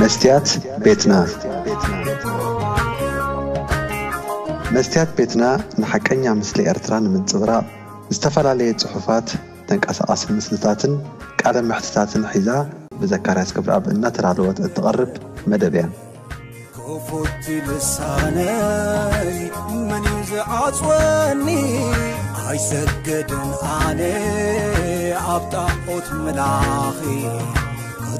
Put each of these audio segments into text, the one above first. መስትያት ቤትና ንሓቀኛ ምስሊ ኤርትራ ንምንፅብራ ዝተፈላለዩ ጽሑፋት ተንቀሳቐስ ምስልታትን ቃለ ምሕትታትን ሒዛ ብዘካርያስ ክብረ ኣብ እናተራለወት እትቐርብ መደብያ ኮፎቲ ልሳነይ መን ይዝዓጽወኒ ኣይሰገድን ኣነ ኣብ ጣዖት መላኺ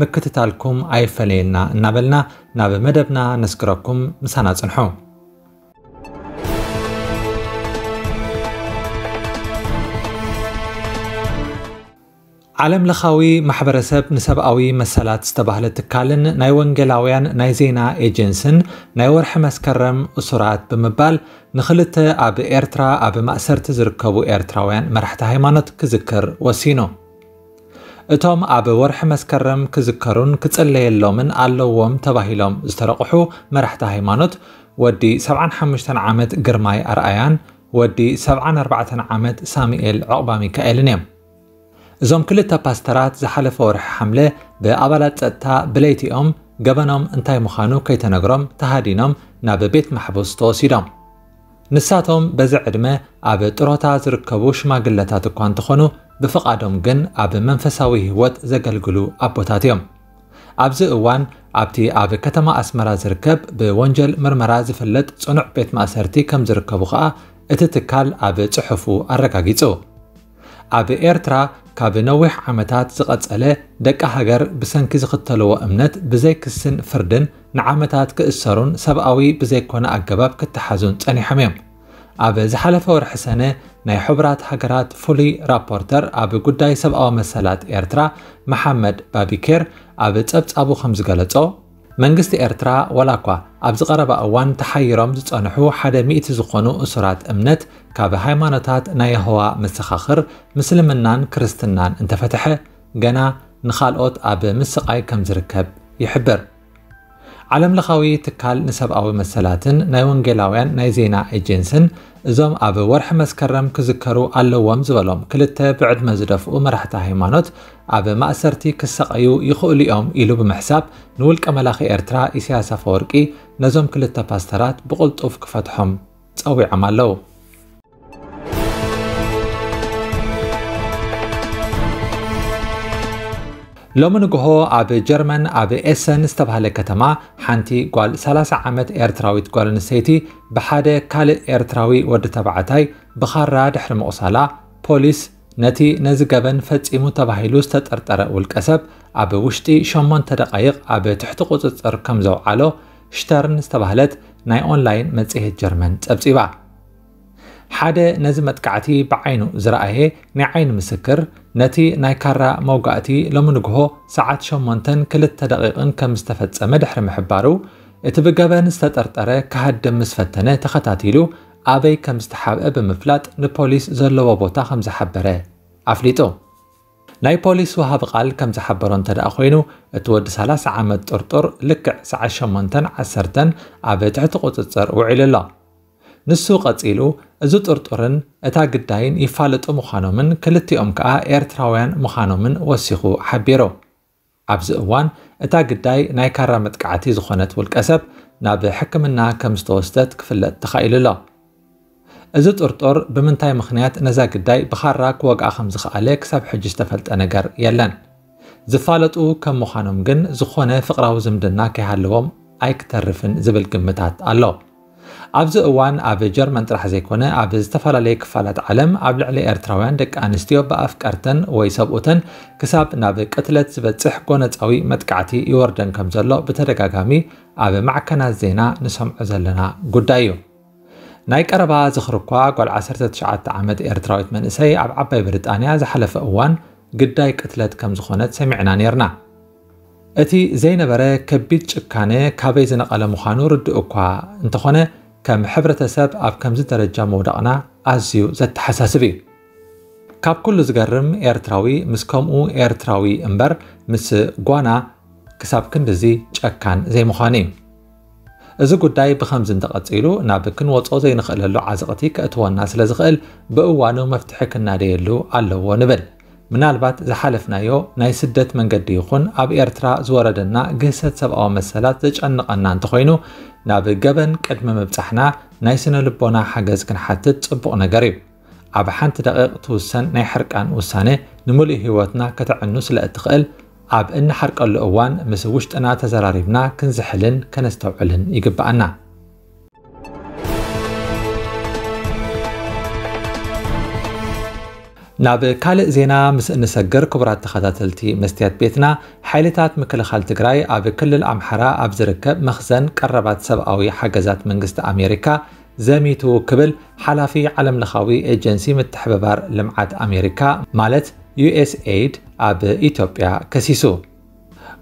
مكتتالكم أي فلينا نابلنا ناب مدبنا نسكركم مسانات صنحو عالم لخاوي محبرسب نسبقاوي مسالات استبهل التكالن ناي ونجلاويان ناي زينا ايجنسن ناي ورح مسكرم اسرات بمبال نخلت اب ايرترا اب مأسر تزركبو ايرتراويان مرحت هيمانت كذكر وسينو اتوم اب ورح مسكرم كذكرون كتصلي اللومن علوهم تباهيلهم استرقحو مرحت هيمانت ودي 75 عامت جرماي ارأيان ودي 74 عامت ساميئل عقبا ميكائيلنيم زوم كلتا باسترات زحلف ورح حمله بأبلات تا بليتيهم جبنهم انتي مخانو كي تنجرم تهادينهم ناب بيت محبوس توسيدهم نساتهم بزعدمه أب تروتا زركبوش ما قلتات كوان تخونو بفقادهم جن أب منفساوي هوت زقلقلو أبوتاتيهم أبزي اوان أبتي أب كتما أسمرا زركب بونجل مرمرا زفلت صنع بيت مأسرتي كم زركبو خاء اتتكال أب تحفو الركاقيتو أب إيرترا كاب نوح عمتات زقت عليه دك هجر بسنك زقتلوا أمنت بزيك السن فردن نعمتات كأسرون سبقوي بزيك وانا أجباب كتحزون تاني حميم. أب زحلف ورحسنة ناي حبرات هجرات فولي رابورتر أب قداي سبقوا مسالات إيرترا محمد بابيكير أب تقبت أبو خمس جلتو منجست إيرترا ولاكوا أب زقرب أوان تحيرم زتانحو حدا مئة زقنو أسرات أمنت كاب هيمانتات ناي هوا مسخخر مسلمنان كريستنان انت فتحه جنا نخالقوت أب مسقاي كم زركب يحبر عالم لخاوي تكال نسب أو مسلاتن ناي ونجلاوين ناي زينا ايجنسن زوم أب ورح مسكرم كذكرو اللوام زولوم كلتا بعد ما زدفقو مرحتا هيمانوت أب مأسرتي كسقايو يخوليهم إلو بمحساب نولك أملاخي إيرترا إسياسا فورقي نزوم كلتا باسترات بقلطوف كفتحهم تقوي عمالو لمن جهو عب جرمن عب اسن استبهل كتما حنتي قال 30 عامت إيرتراوي تقال نسيتي بحدا كال إيرتراوي ود تبعتاي بخرا دحر مقصلا بوليس نتي نزقبن فتسيمو تباهيلو استطرطر والكسب عب وشتي 8 دقائق عب تحت قطر كم زو علو شترن استبهلت ناي اونلاين مزيه جرمن تبصيبا حدا نزمت كعتي بعينو زرأه نعين مسكر نتي نايكارا موقعتي لمنجهو ساعات شمونتن كل التدقيقن كم استفدت مدحر محبارو اتبقابن استطرطره كهدم مسفتنه تخطاتيلو أبي كم استحابه بمفلات نبوليس زلو بوتا خمز حبره أفليتو ناي بوليس وهاب قال كم زحبرون تدا أخوينو اتود 30 عامت طرطر لكع ساعات شمونتن عسرتن أبي تعتقو تتصر وعلى الله نسو قتيلو ازو طرطرن اتا قداين يفالطو مخانومن كلتيوم كا ايرتراويان مخانومن وسيخو حبيرو ابزوان اتا قداي ناي كارا متقعتي زخونت والقسب ناب حكمنا كم ستوستت كفلت تخايل لا ازو طرطر بمنتاي مخنيات نزا قداي بخراك وقع خمس خالك سب حج استفلت انغر يلن زفالطو كم مخانوم جن زخونه فقراو زمدنا كيحلوم اي كترفن زبل قمتات الله أبز أوان أب جرمن ترح زيكونا أب زتفرالي كفالات علم أب لعلي إرتراوان دك أنستيو بأفكارتن ويسابقوتن كساب نابك قتلت زبتسح كونت أوي متكعتي يوردن كمزلو بترقاقامي أب معكنا زينا نسمع زلنا قدايو نايك أربا زخرقوا قول 19 عامد إرتراويت من إساي أب عباي بريطانيا زحلف أوان قداي قتلت كمزخونت سمعنا نيرنا أتي زين برا كبيت كانه كابي زين على مخانور الدقة انتخانه كم حبرة سب أب كم زين درجة مودعنا عزيو زت حساس بيه كاب كل زجرم إيرتراوي مسكم أو إيرتراوي إمبر مس جوانا كسب كندزي كان زي مخاني إذا قد داي بخمس دقائق إلو نابكن واتقو زين خلال لو عزقتي كأتوان الناس لزغل بقوانو مفتحك النادي اللو علو نبل منالبات زحالفنا يو ناي سدت من قد يخون أب إرترا زوردنا قسد سبقو مسالات زجأنق أنان تخوينو نابقبن كدم مبتحنا ناي سنلبونا حاجز كن حتى تطبقنا قريب أب حانت دقيق توسن ناي حرق عن وساني نمولي هواتنا كتعنوس لأتقل عب إن حرق الأوان مسوشت أنا تزراريبنا كنزحلن كنستوعلن يقبعنا ناب كالق زينا مس نسجر كبرات تخاتلتي مستيات بيتنا حيلتات مكلخال تقراي عب كل الأمحراء عب زركب مخزن قربات سبقوي حاجزات منجست أمريكا زميتو كبل حلافي علم لخاوي ايجنسي متحببار لمعات أمريكا مالت USAID اب ايتوبيا كسيسو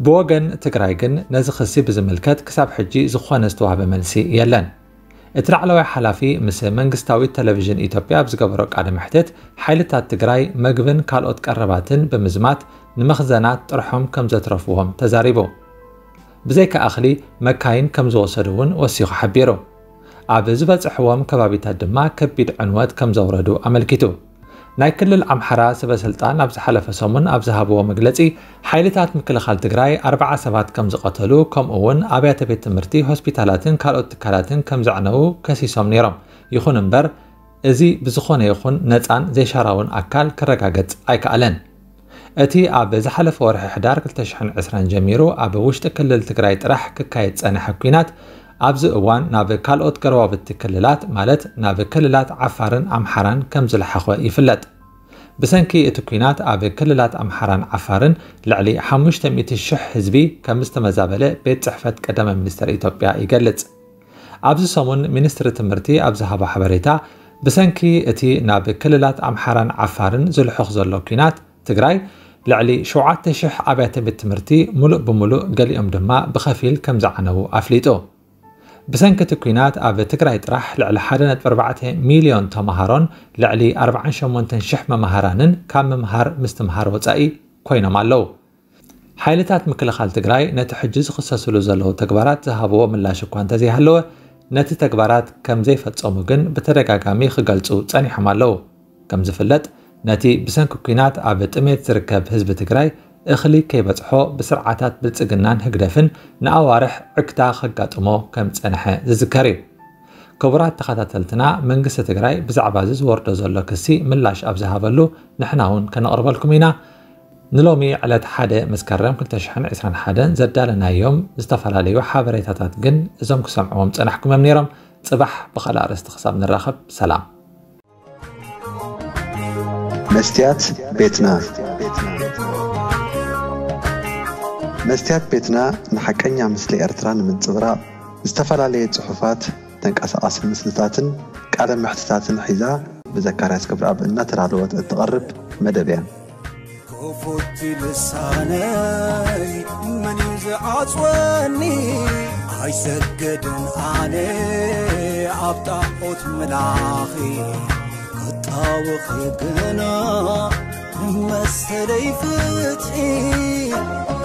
بوغن تقرايقن نزخسي بزملكات كساب حجي زخوان استوعب ملسي يلن اترعلوي حلافي مسا منقستاوي تلفزيون ايتوبيا بزقبروك على محتت حيلتات تقراي مقبن كالوت قرباتن بمزمات نمخزانات ترحم كم زترفوهم تزاريبو بزيك اخلي مكاين كم زوصدون وسيخ حبيرو اب زبز حوام كبابيتا دما كبيد عنوات كم زوردو املكتو ناي كل الأمحراء سبا سلطان أبز حلف سمن أبز هابو مجلتي حيلتات مكلخال تقراي 4 سبات كم زقتلو كم أون أبيات بيت تمرتي هوسبيتالاتن كالوت تكالاتن كم زعنو كسيسوم نيرم يخون امبر ازي بزخون يخون نتان زي شراون أكال كرقاقت أيكالن أتي أبز حلف ورح حدار كلتشحن 20 جميرو أبوشت كل التقراي ترح ككايت أنا حكوينات أبز أوان ناب كالوت قرواب التكللات مالت ناب كللات عفارن أمحران كم زلحخوا يفلت بسنكي اتكوينات أب كللات أمحران عفارن لعلي حموشتميت الشح حزبي كمستمزابلة بيت صحفة قدم منستر إيتوبيا يقلت أبز سمون منستر تمرتي أبز هابا حبريتا بسنكي اتي ناب كللات أمحران عفارن زلحخ زلوكينات تقراي لعلي شعات تشح أبيات بالتمرتي ملوء بملوء قلي أم دماء بخفيل كم زعنو أفليتو بسنك تكوينات أب تقرأي ترح لعلى حدنة 4 مليون تمهران لعلي 48 شحمة مهرانن كم مهر مستمهر وطائي كوينة مالو حيلتات مكلخال تقرأي نتحجز خصصلو زلو تقبارات زهابو من لا شكوان تزيهلو نت تقبارات كم زيفت صموغن بترقا كامي خقلتو تاني حمالو كم زفلت نتي بسنك كوينات أب تميت تركب هزب تقرأي اخلي كي بتحو بسرعتات بلتقنان هقدفن ناوارح عكتا خقات امو كم تسنحة زذكري كبرات تخاتلتنا من قصة تقراي بزعبازز وردوزولو كسي من لاش ابزها بلو نحناون كنقرب لكمينا نلومي على تحادة مسكرم كل تشحن 21 زدالنا يوم زتفالا ليو حابريتاتات قن ازم كسامعوهم تسنحكم منيرم صباح بخلار استخصاب نراخب سلام مستيات بيتنا መስትያት ቤትና ንሓቀኛ ምስሊ ኤርትራን ምንጽብራ ዝተፈላልየ ጽሑፋት ተንቀሳቀስ ምስልታትን ቃለ ምሕትታትን ሒዛ ብዘካርያስ ክብራብ እናተራለወት እትቀርብ መደብያ ኮፎቲ ልሳነይ መን ይዝዓጽወኒ አይሰገድን ኣነ ኣብጣዖት ምላኺ ክጣውኺ ግና መሰለይ ፍትሒ